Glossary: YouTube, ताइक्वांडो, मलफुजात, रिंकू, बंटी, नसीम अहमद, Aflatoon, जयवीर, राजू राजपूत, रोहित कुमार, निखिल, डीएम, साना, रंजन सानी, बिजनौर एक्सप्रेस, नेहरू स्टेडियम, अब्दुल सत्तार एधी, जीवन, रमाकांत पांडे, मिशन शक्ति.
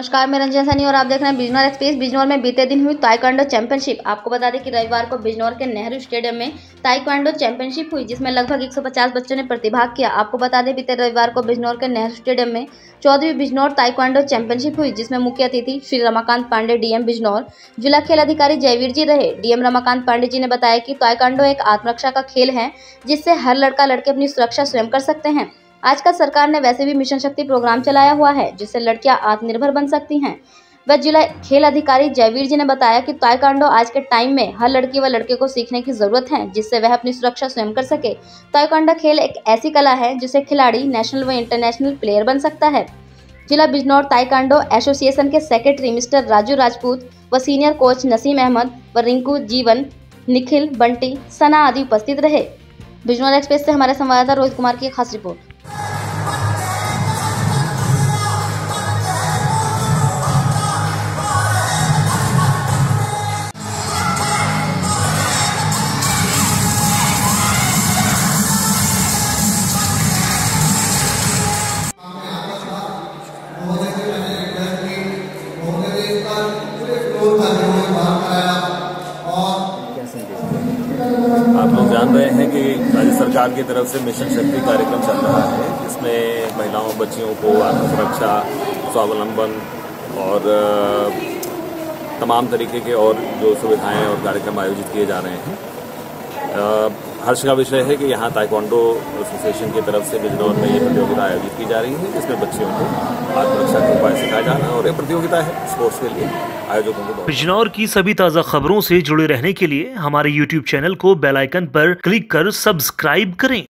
नमस्कार, मैं रंजन सानी और आप देख रहे हैं बिजनौर एक्सप्रेस। बिजनौर में बीते दिन हुई ताइक्वांडो चैंपियनशिप। आपको बता दें कि रविवार को बिजनौर के नेहरू स्टेडियम में ताइक्वांडो चैंपियनशिप हुई, जिसमें लगभग 150 बच्चों ने प्रतिभाग किया। आपको बता दें बीते रविवार को बिजनौर के नेहरू स्टेडियम में 14वीं बिजनौर ताइक्वांडो चैंपियनशिप हुई, जिसमें मुख्य अतिथि श्री रमाकांत पांडे डीएम बिजनौर, जिला खेल अधिकारी जयवीर जी रहे। डीएम रमाकांत पांडे जी ने बताया कि ताइक्वांडो एक आत्मरक्षा का खेल है, जिससे हर लड़का लड़के अपनी सुरक्षा स्वयं कर सकते हैं। आजकल सरकार ने वैसे भी मिशन शक्ति प्रोग्राम चलाया हुआ है, जिससे लड़कियां आत्मनिर्भर बन सकती हैं। वह जिला खेल अधिकारी जयवीर जी ने बताया कि ताइक्वांडो आज के टाइम में हर लड़की व लड़के को सीखने की जरूरत है, जिससे वह अपनी सुरक्षा स्वयं कर सके। ताइक्वांडो खेल एक ऐसी कला है जिससे खिलाड़ी नेशनल व इंटरनेशनल प्लेयर बन सकता है। जिला बिजनौर ताइक्वांडो एसोसिएशन के सेक्रेटरी मिस्टर राजू राजपूत व सीनियर कोच नसीम अहमद व रिंकू, जीवन, निखिल, बंटी, साना आदि उपस्थित रहे। बिजनौर एक्सप्रेस से हमारे संवाददाता रोहित कुमार की खास रिपोर्ट। आप लोग जान रहे हैं कि राज्य सरकार की तरफ से मिशन शक्ति कार्यक्रम चल रहा है, जिसमें महिलाओं बच्चियों को आत्मसुरक्षा, स्वावलंबन और तमाम तरीके के और जो सुविधाएं और कार्यक्रम आयोजित किए जा रहे हैं। हर्ष का विषय है कि यहाँ ताइक्वांडो एसोसिएशन की तरफ से बिजनौर में ये प्रतियोगिता आयोजित की जा रही है, जिसमें बच्चियों को आत्मरक्षा के उपाय सिखाया जा रहा है और ये प्रतियोगिता है स्पोर्ट्स के लिए आयोजकों को। बिजनौर की सभी ताज़ा खबरों से जुड़े रहने के लिए हमारे YouTube चैनल को बेल आइकन पर क्लिक कर सब्सक्राइब करें।